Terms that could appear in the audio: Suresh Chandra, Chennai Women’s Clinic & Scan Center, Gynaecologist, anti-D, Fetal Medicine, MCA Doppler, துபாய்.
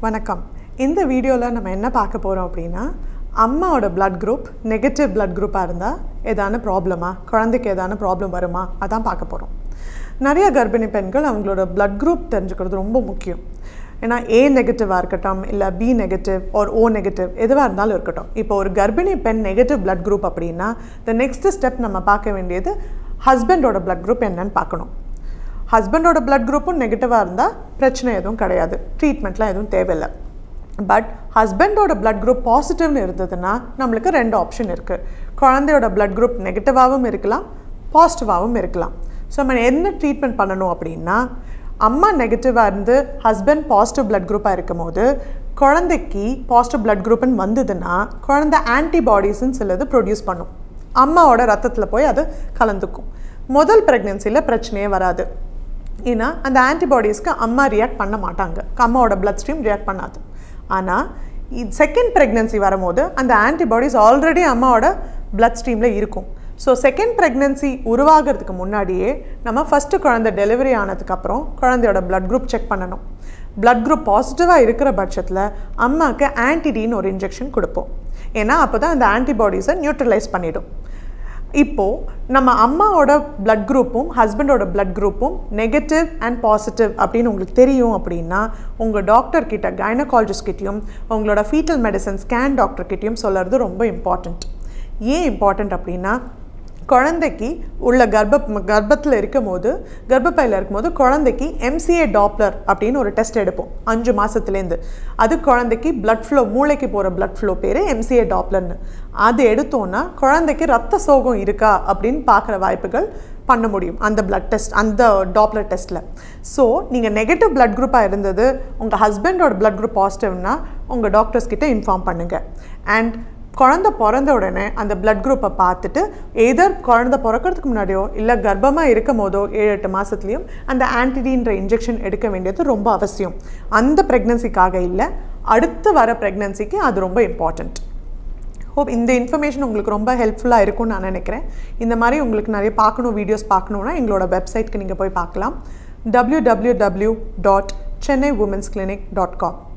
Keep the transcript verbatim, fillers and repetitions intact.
Welcome. In this video, we will talk about the blood group, negative blood group, what is the problem, what is the problem, that's what we will நிறைய கர்ப்பிணி பெண்கள் அவங்களோட blood group தெரிஞ்சுக்கிறது ரொம்ப முக்கியம். ஏனா A நெகட்டிவா இருக்கட்டும் இல்ல B negative or O negative எதுவா இருந்தாலும் இருக்கட்டும். இப்போ ஒரு கர்ப்பிணி பெண் நெகட்டிவ் blood group அப்படினா the next step நம்ம பார்க்க வேண்டியது husband ஓட blood group என்னன்னு பார்க்கணும். Husband ஓட blood group நெகட்டிவா இருந்தா பிரச்சனை எதுவும் கிடையாது. ட்ரீட்மென்ட்லாம் எதுவும் தேவையில்லை. But husband or blood group positive னு இருந்ததுனா நமக்கு ரெண்டு ஆப்ஷன் இருக்கு. குழந்தையோட blood group நெகட்டிவாவும் இருக்கலாம், பாசிட்டிவாவும் இருக்கலாம். So, we have treatment pannanum amma negative and husband positive blood group irukkumbodhu positive blood group nu vandhuduna kolandha antibodies nu solladhu produce pannum amma oda rathathila poi adu kalandhukum modal pregnancy la prachanaye varadhu ena and antibodies ku amma react panna maatanga amma oda blood stream react pannadhu ana second pregnancy varumbodhu and antibodies already amma oda blood stream la irukum. So, second pregnancy உருவாகிறதுக்கு முன்னாடியே நம்ம first குழந்தை delivery ஆனதுக்கு அப்புறம் குழந்தையோட blood group check பண்ணனும். Blood group பாசிட்டிவா இருக்கிற பட்சத்துல அம்மாக்கு anti-D னு ஒரு injection கொடுப்போம். ஏனா அப்பதான் அந்த antibodies neutralize பண்ணிடும். இப்போ நம்ம அம்மாவோட blood groupum ஹஸ்பண்டோட blood groupum negative and positive அப்படினு உங்களுக்கு தெரியும் அப்படினா உங்க டாக்டர் கிட்ட gynecologist கிட்டயும் உங்களோட fetal medicine scan டாக்டர் கிட்டயும் சொல்றது ரொம்ப important. ஏன் important அப்படினா குழந்தைக்கு உள்ள கர்ப்ப கர்ப்பத்துல இருக்கும்போது கர்ப்பப்பையில இருக்கும்போது குழந்தைக்கு M C A Doppler அப்படின ஒரு டெஸ்ட் எடுப்போம் ஐந்து மாசத்துல இருந்து அது குழந்தைக்கு blood flow மூளைக்கு போற blood flow பேரு M C A Doppler னு அது எடுத்தோம்னா குழந்தைக்கு இரத்த சோகம் இருக்கா அப்படிን பார்க்குற வாய்ப்புகள் பண்ண முடியும் அந்த blood test அந்த Doppler testல. So நீங்க நெகட்டிவ் blood group ஆ இருந்தது உங்க ஹஸ்பண்டோட blood group பாசிட்டிவ்னா உங்க டாக்டர்ஸ் கிட்ட இன்ஃபார்ம் பண்ணுங்க. And குழந்தை பிறந்த உடனே அந்த blood group பார்த்துட்டு எதர் குழந்தை பிறக்கிறதுக்கு முன்னாடியோ இல்ல கர்ப்பமா இருக்கும்போதோ ஏழு எட்டு மாசத்துலயும் அந்த ஆன்டிடின்ற இன்ஜெக்ஷன் எடுக்க வேண்டியது ரொம்ப அவசியம். அந்த பிரெக்னன்சிக்காக இல்ல அடுத்து வர பிரெக்னன்சிக்கு அது ரொம்ப இம்பார்ட்டன்ட். ஹோப் இந்த இன்ஃபர்மேஷன் உங்களுக்கு ரொம்ப ஹெல்ப்ஃபுல்லா இருக்கும்னு நான் நினைக்கிறேன். இந்த மாதிரி உங்களுக்கு நிறைய பார்க்கணும் வீடியோஸ் பார்க்கணும்னா எங்களோட வெப்சைட்க்கு நீங்க போய் பார்க்கலாம் double-u double-u double-u dot chennai womens clinic dot com.